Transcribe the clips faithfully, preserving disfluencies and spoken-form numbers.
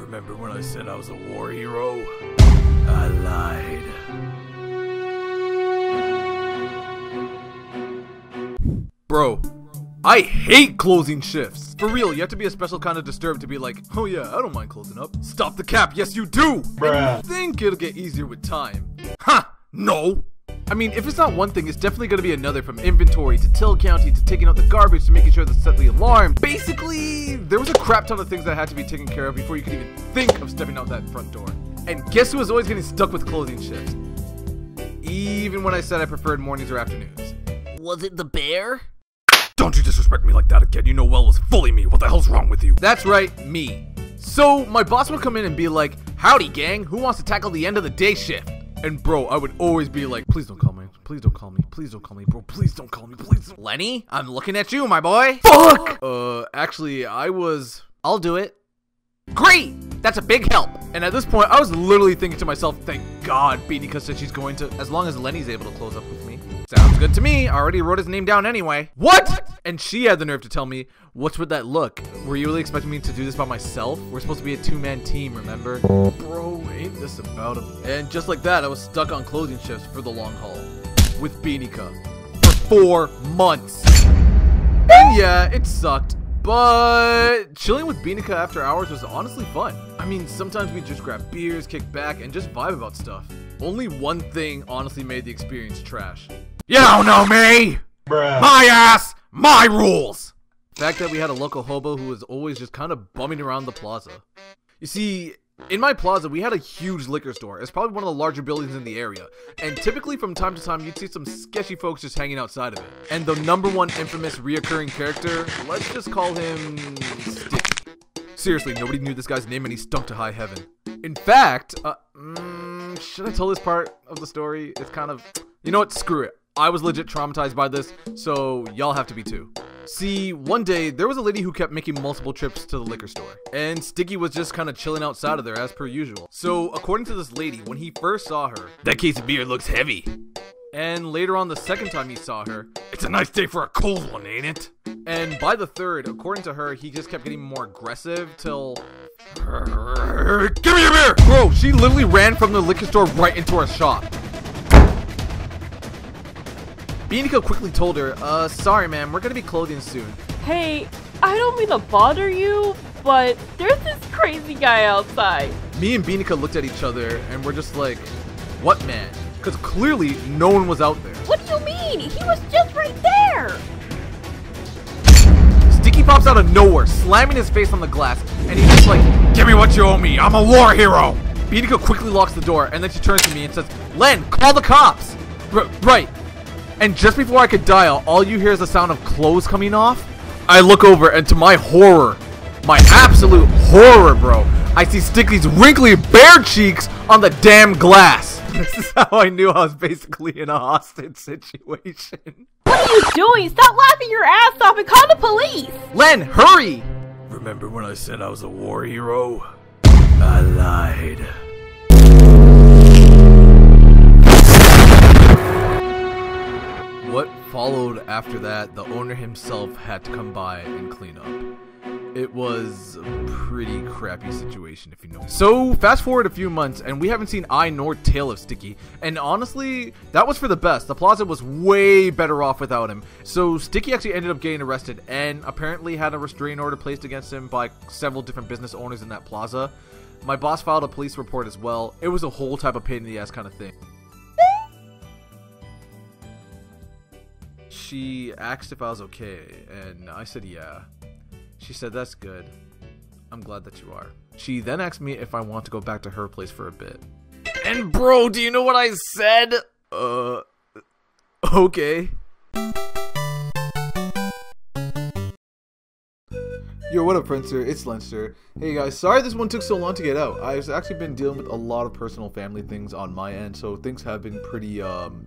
Remember when I said I was a war hero? I lied. Bro, I hate closing shifts. For real, you have to be a special kind of disturbed to be like, oh yeah, I don't mind closing up. Stop the cap, yes you do! Bruh. I think it'll get easier with time. Ha! No! I mean, if it's not one thing, it's definitely gonna be another, from inventory to till counting to taking out the garbage to making sure to set the alarm. Basically, there was a crap ton of things that had to be taken care of before you could even think of stepping out that front door. And guess who was always getting stuck with closing shifts? Even when I said I preferred mornings or afternoons. Was it the bear? Don't you disrespect me like that again. You know well it was fully me. What the hell's wrong with you? That's right, me. So my boss would come in and be like, howdy gang, who wants to tackle the end of the day shift? And bro, I would always be like, please don't call me, please don't call me, please don't call me, bro, please don't call me, please don't. Lenny, I'm looking at you, my boy. Fuck! Uh, actually, I was... I'll do it. Great! That's a big help! And at this point, I was literally thinking to myself, thank God Beanica said she's going to, as long as Lenny's able to close up with me. Sounds good to me, I already wrote his name down anyway. What? what? And she had the nerve to tell me, what's with that look? Were you really expecting me to do this by myself? We're supposed to be a two-man team, remember? Bro, ain't this about him? And just like that, I was stuck on closing shifts for the long haul. With Beanica. For four months. And yeah, it sucked. But chilling with Beanica after hours was honestly fun. I mean, sometimes we just grab beers, kick back, and just vibe about stuff. Only one thing honestly made the experience trash. You don't know me! Bruh. My ass! My rules! The fact that we had a local hobo who was always just kind of bumming around the plaza. You see, in my plaza, we had a huge liquor store. It's probably one of the larger buildings in the area. And typically from time to time, you'd see some sketchy folks just hanging outside of it. And the number one infamous reoccurring character, let's just call him... Sticky. Seriously, nobody knew this guy's name and he stunk to high heaven. In fact, uh, mm, should I tell this part of the story? It's kind of... You know what? Screw it. I was legit traumatized by this, so y'all have to be too. See, one day, there was a lady who kept making multiple trips to the liquor store, and Sticky was just kind of chilling outside of there as per usual. So, according to this lady, when he first saw her, that case of beer looks heavy. And later on the second time he saw her, it's a nice day for a cold one, ain't it? And by the third, according to her, he just kept getting more aggressive till... Give me your beer! Bro, she literally ran from the liquor store right into our shop. Beanica quickly told her, uh, sorry ma'am, we're gonna be closing soon. Hey, I don't mean to bother you, but there's this crazy guy outside. Me and Beanica looked at each other and we're just like, what man? Because clearly no one was out there. What do you mean? He was just right there! Sticky pops out of nowhere, slamming his face on the glass, and he's just like, give me what you owe me, I'm a war hero! Beanica quickly locks the door and then she turns to me and says, Len, call the cops! R- right. And just before I could dial, all you hear is the sound of clothes coming off. I look over and to my horror, my absolute horror, bro, I see Sticky's wrinkly bare cheeks on the damn glass. This is how I knew I was basically in a hostage situation. What are you doing? Stop laughing your ass off and call the police! Len, hurry! Remember when I said I was a war hero? I lied. What followed after that, the owner himself had to come by and clean up. It was a pretty crappy situation, if you know. So, fast forward a few months, and we haven't seen eye nor tail of Sticky. And honestly, that was for the best. The plaza was way better off without him. So, Sticky actually ended up getting arrested, and apparently had a restraining order placed against him by several different business owners in that plaza. My boss filed a police report as well. It was a whole type of pain in the ass kind of thing. She asked if I was okay, and I said yeah. She said, that's good. I'm glad that you are. She then asked me if I want to go back to her place for a bit. And bro, do you know what I said? Uh, okay. Yo, what up, Friendster? It's Lennester. Hey guys, sorry this one took so long to get out. I've actually been dealing with a lot of personal family things on my end, so things have been pretty, um...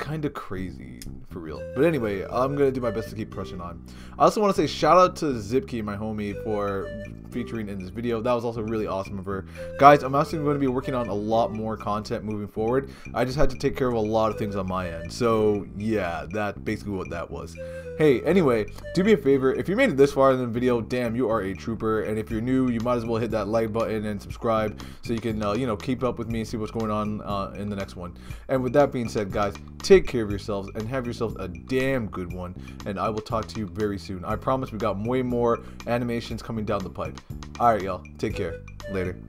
kind of crazy, for real. But anyway, I'm going to do my best to keep crushing on. I also want to say shout out to Zippkey, my homie, for featuring in this video. That was also really awesome of her. Guys, I'm actually going to be working on a lot more content moving forward. I just had to take care of a lot of things on my end. So yeah, that's basically what that was. Hey, anyway, do me a favor. If you made it this far in the video, damn, you are a trooper. And if you're new, you might as well hit that like button and subscribe so you can, uh, you know, keep up with me and see what's going on uh, in the next one. And with that being said, guys, take care of yourselves and have yourselves a damn good one. And I will talk to you very soon. I promise we got way more animations coming down the pipe. All right, y'all. Take care. Later.